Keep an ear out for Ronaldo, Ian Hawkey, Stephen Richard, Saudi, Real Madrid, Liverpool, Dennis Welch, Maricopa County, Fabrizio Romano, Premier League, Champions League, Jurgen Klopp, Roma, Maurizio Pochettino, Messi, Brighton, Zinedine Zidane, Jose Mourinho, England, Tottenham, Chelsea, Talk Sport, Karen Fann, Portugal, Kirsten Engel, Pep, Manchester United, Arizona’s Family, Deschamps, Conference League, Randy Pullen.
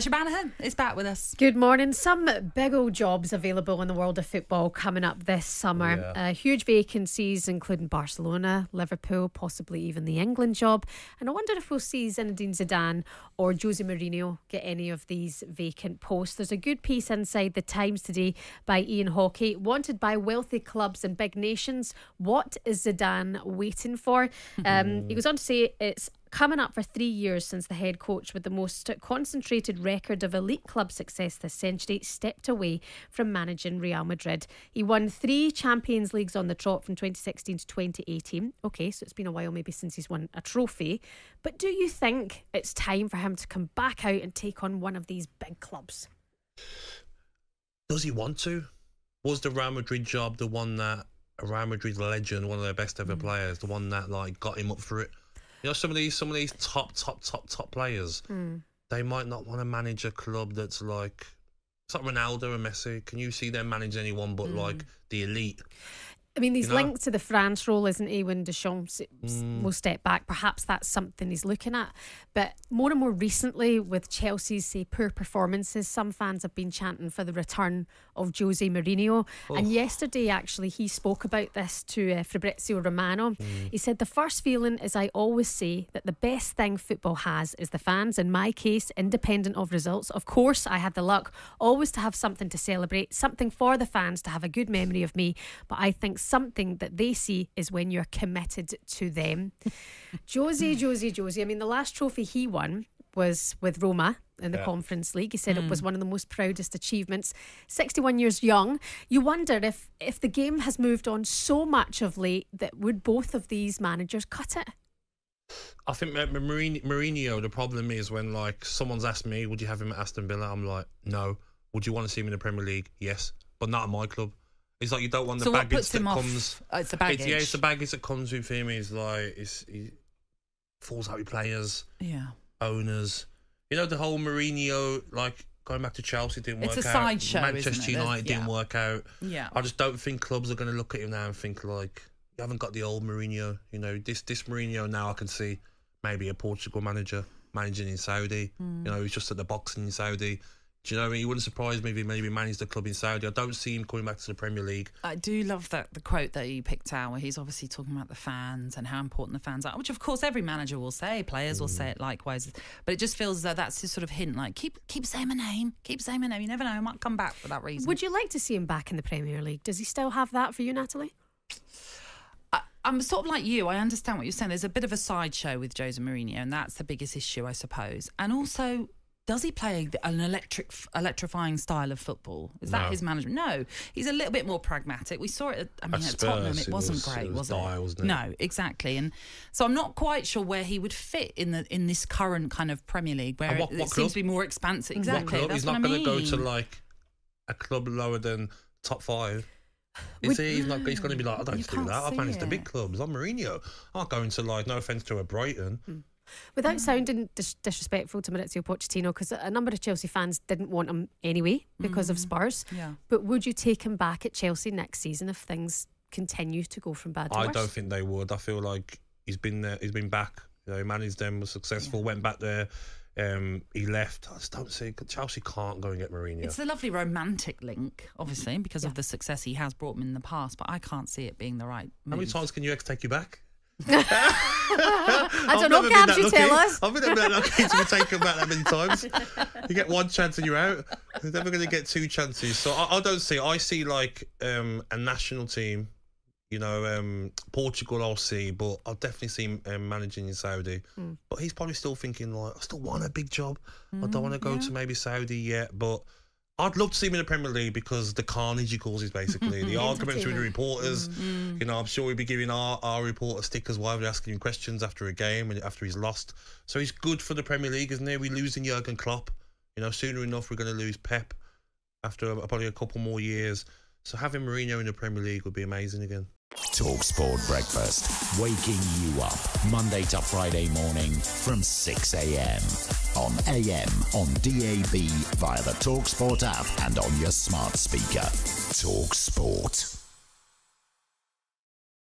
Shebanahan is back with us. Good morning. Some big old jobs available in the world of football coming up this summer. Yeah. Huge vacancies including Barcelona, Liverpool, possibly even the England job. And I wonder if we'll see Zinedine Zidane or Jose Mourinho get any of these vacant posts. There's a good piece inside The Times today by Ian Hawkey. Wanted by wealthy clubs and big nations. What is Zidane waiting for? He goes on to say it's coming up for 3 years since the head coach with the most concentrated record of elite club success this century stepped away from managing Real Madrid. He won 3 Champions Leagues on the trot from 2016 to 2018. Okay, so it's been a while maybe since he's won a trophy. But do you think it's time for him to come back out and take on one of these big clubs? Does he want to? Was the Real Madrid job the one that a Real Madrid legend, one of their best ever players, the one that like got him up for it? You know, some of these top players, they might not want to manage a club that's like, it's like Ronaldo and Messi. Can you see them manage anyone but like the elite? I mean, he's linked to the France role, isn't he, when Deschamps will step back? Perhaps that's something he's looking at. But more and more recently, with Chelsea's, say, poor performances, some fans have been chanting for the return of Jose Mourinho. Oh. And yesterday, actually, he spoke about this to Fabrizio Romano. He said, "The first feeling is I always say that the best thing football has is the fans. In my case, independent of results. Of course, I had the luck always to have something to celebrate, something for the fans to have a good memory of me. But I think something that they see is when you're committed to them." Jose. I mean, the last trophy he won was with Roma in the Conference League. He said it was one of the most proudest achievements. 61 years young. You wonder if the game has moved on so much of late that would both of these managers cut it? I think Mourinho, the problem is when like someone's asked me, would you have him at Aston Villa? I'm like, no. Would you want to see him in the Premier League? Yes, but not at my club. It's like you don't want the baggage that comes. It's the baggage. It's the baggage that comes with him. Is like he falls out with players, owners. You know the whole Mourinho, like going back to Chelsea didn't work out. It's a sideshow. Manchester United didn't work out. Yeah, I just don't think clubs are going to look at him now and think like you haven't got the old Mourinho. You know this Mourinho now. I can see maybe a Portugal manager managing in Saudi. You know he's just at the boxing in Saudi. Do you know what I mean? It wouldn't surprise me if he maybe managed the club in Saudi. I don't see him coming back to the Premier League. I do love the quote that you picked out where he's obviously talking about the fans and how important the fans are, which of course every manager will say, players will say it likewise, but it just feels as though that's his sort of hint, like keep saying my name, keep saying my name. You never know, he might come back for that reason. Would you like to see him back in the Premier League? Does he still have that for you, Natalie? I'm sort of like you. I understand what you're saying. There's a bit of a sideshow with Jose Mourinho, and that's the biggest issue, I suppose. And also, does he play an electrifying style of football? Is that his management? No, he's a little bit more pragmatic. We saw it at Tottenham. It wasn't great, was it? Dire, wasn't it? No, exactly. And so I'm not quite sure where he would fit in this current kind of Premier League, where what seems to be more expansive. Exactly. What club? He's not going to go to like a club lower than top 5. He's going to be like, I don't do that. I've managed the big clubs. I'm Mourinho. I'll go into like, no offence to a Brighton. Without sounding disrespectful to Maurizio Pochettino, because a number of Chelsea fans didn't want him anyway because of Spurs, but would you take him back at Chelsea next season if things continue to go from bad to worse? I don't think they would. I feel like he's been there, he's been back, you know, he managed them, was successful, went back there, he left. I just don't see Chelsea can't go and get Mourinho. It's a lovely romantic link, obviously, because of the success he has brought him in the past, but I can't see it being the right move. How many times can you take you back? I don't know, can't you tell us? I've never been that lucky to be taken back that many times. You get one chance and you're out. You're never going to get 2 chances. So I don't see. I see like a national team, you know, Portugal I'll see, but I'll definitely see him managing in Saudi. But he's probably still thinking like, I still want a big job. I don't want to go to maybe Saudi yet, but I'd love to see him in the Premier League because the carnage he causes, basically. The arguments with the reporters. You know, I'm sure he'd be giving our reporter stickers while they're asking him questions after a game and after he's lost. So he's good for the Premier League, isn't he? We're losing Jurgen Klopp. You know, sooner enough, we're going to lose Pep after probably a couple more years. So having Mourinho in the Premier League would be amazing again. Talk Sport Breakfast. Waking you up Monday to Friday morning from 6 a.m. on AM, on DAB, via the Talk Sport app and on your smart speaker. Talk Sport.